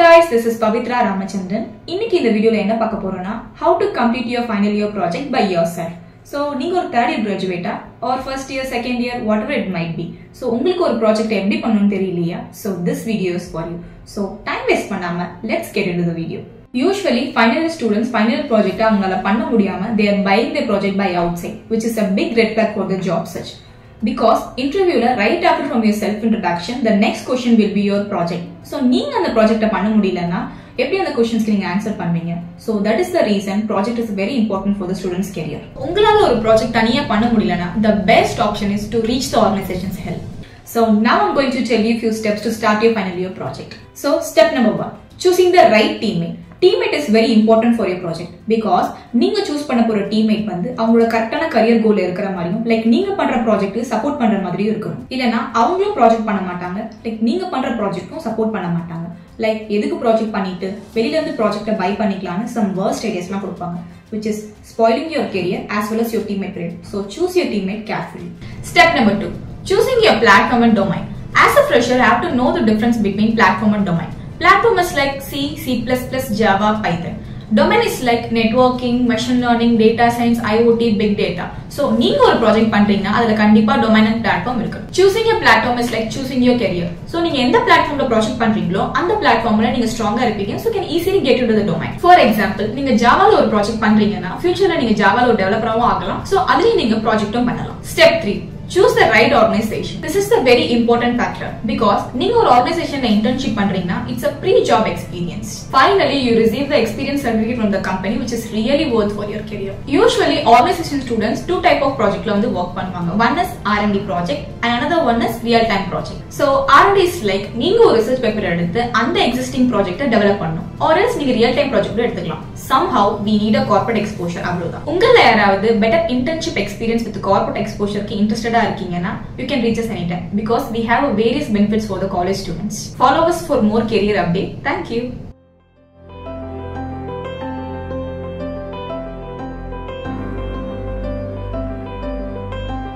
guys, this is Pavitra Ramachandran. Inniki indha video la enna paaka porona how to complete your final year project by yourself. So neenga or third year graduate or first year, second year, whatever it might be. So ungalku or project eppadi pannanum theriyaliya. So this video is for you. So time waste pannama let's get into the video. Usually final year students final year project avangala panna mudiyama they are buying their project by outside, which is a big red flag for the job search. Because interviewer right after from your self introduction, the next question will be your project. So நீங்க அந்த project பண்ண முடியலனா எப்படி அந்த questions க்கு நீங்க answer பண்ணுவீங்க? So that is the reason project is very important for the students career. உங்களால ஒரு project தனியா பண்ண முடியலனா the best option is to reach the organization's help. So now I'm going to tell you few steps to start your final year project. So step number 1, choosing the right teammate. Teammate is very important for your project because நீங்க choose பண்ண போற teammate வந்து அவங்களோட கரெக்ட்டான career goal இருக்கிற மாதிரியும் like நீங்க பண்ற project சப்போர்ட் பண்ற மாதிரியும் இருக்கணும். இல்லனா அவங்களும் project பண்ண மாட்டாங்க, like நீங்க பண்ற projectக்கும் சப்போர்ட் பண்ண மாட்டாங்க. Like எதுக்கு project பண்ணிட்டு வெளியில இருந்து project buy பண்ணிக்கலாம்னு some worst ideasலாம் கொடுப்பாங்க, which is spoiling your career as well as your teammate career. So choose your teammate carefully. Step number 2, choosing your platform and domain. As a fresher, you have to know the difference between platform and domain. Platform is like C, C++, Java, Python. Domain is like networking, machine learning, data science, IoT, big data. So, நீங்க ஒரு project பண்றீங்கன்னா அதுல கண்டிப்பா domain and platform இருக்கு. Choosing a platform is like choosing your career. So, நீங்க எந்த platformல project பண்றீங்களோ அந்த platformல நீங்க ஸ்ட்ராங்கா இருப்பீங்க. So, you can easily get into the domain. For example, நீங்க Javaல ஒரு project பண்றீங்கன்னா futureல நீங்க Javaல ஒரு டெவலப்பராவும் ஆகலாம். So, அதுலயே நீங்க projectடும் பண்ணலாம். Step 3, choose the right organization. This is the very important factor because நீங்க ஒரு organizationல internship பண்றீங்கன்னா it's a pre-job experience. Finally, you receive the experience certificate from the company, which is really worth for your career. Usually, organization students two type of projectல வந்து work பண்ணுவாங்க. One is R&D project and another one is real-time project. So R&D is like நீங்க ஒரு research paper எடுத்து அந்த existing project-ஐ develop பண்ணணும். Or else நீங்க real-time project எடுத்துக்கலாம். Somehow we need a corporate exposure அவ்வளவுதான். உங்கள யாராவது better internship experience with corporate exposure-க்கு interested you can reach us anytime because we have various benefits for the college students. Follow us for more career update. Thank you.